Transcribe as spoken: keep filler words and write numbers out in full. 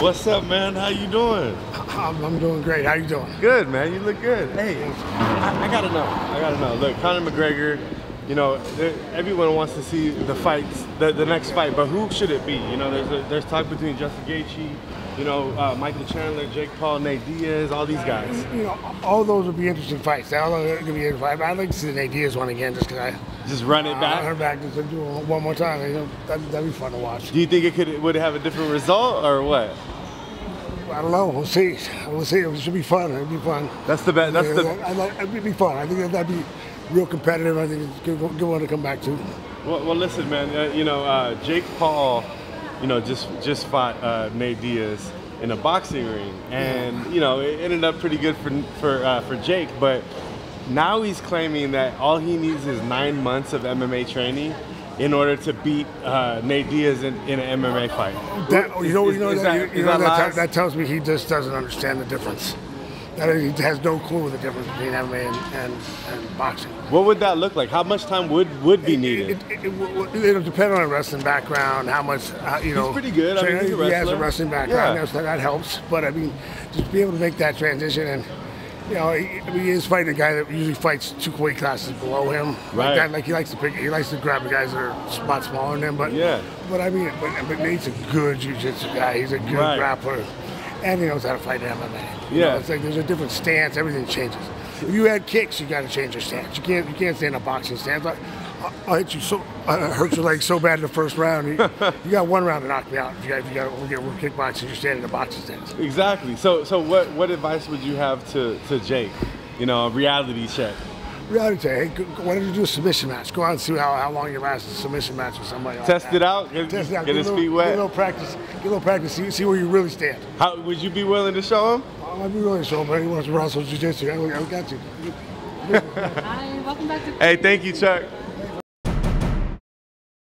What's up, man? How you doing? I'm, I'm doing great. How you doing? Good, man. You look good. Hey, I, I gotta know. I gotta know. Look, Conor McGregor, you know, everyone wants to see the fights, the, the next fight, but who should it be? You know, there's a, there's talk between Justin Gaethje, you know, uh, Michael Chandler, Jake Paul, Nate Diaz, all these guys. You know, all those would be interesting fights. All those would be interesting fights. I'd like to see the Nate Diaz one again, just because I just run it uh, back. Run it back, just do it one more time. You know, that'd, that'd be fun to watch. Do you think it could would it have a different result or what? I don't know. We'll see. We'll see. It should be fun. It'd be fun. That's the best. That's the. I like. It'd be fun. I think that'd be real competitive. I think it's a good, good one to come back to. Well, well listen, man. Uh, you know, uh, Jake Paul, you know, just just fought uh, Nate Diaz in a boxing ring, and yeah. you know, it ended up pretty good for for uh, for Jake. But now he's claiming that all he needs is nine months of M M A training in order to beat uh, Nate Diaz in, in an M M A fight. That, you know, is, you know, is, is that, that, you know that, that tells me he just doesn't understand the difference. That is, he has no clue the difference between M M A and, and, and boxing. What would that look like? How much time would, would be it, needed? It, it, it, it, it, it'll depend on a wrestling background, how much, uh, you know. He's pretty good. Training. I mean, he's a wrestler. He has a wrestling background, yeah. so that helps. But, I mean, just be able to make that transition and... You know, he, I mean, he is fighting a guy that usually fights two weight classes below him. Right. Like, that, like he likes to pick, he likes to grab the guys that are a spot smaller than him. But yeah. But I mean, but, but Nate's a good jiu-jitsu guy. He's a good right. grappler, and he knows how to fight in M M A. Yeah. You know, it's like there's a different stance. Everything changes. If you add kicks, you got to change your stance. You can't you can't stand a boxing stance. Like, I hit you so I hurt your leg so bad in the first round. You, you got one round to knock me out. If you got, if you got get a kickboxing, you're standing in a boxing stance. Exactly. So, so what what advice would you have to, to Jake? You know, a reality check. Reality check. Hey, why don't you do a submission match? Go out and see how, how long you last a submission match with somebody. Test like it out. Get, Test it out. Get, get his little, feet wet. Get a little practice. Get a little practice. See, see where you really stand. How would you be willing to show him? Well, I'd be willing to show him. But he wants to wrestle jiu-jitsu. I, I got you. Hi, welcome back to. Hey, thank you, Chuck.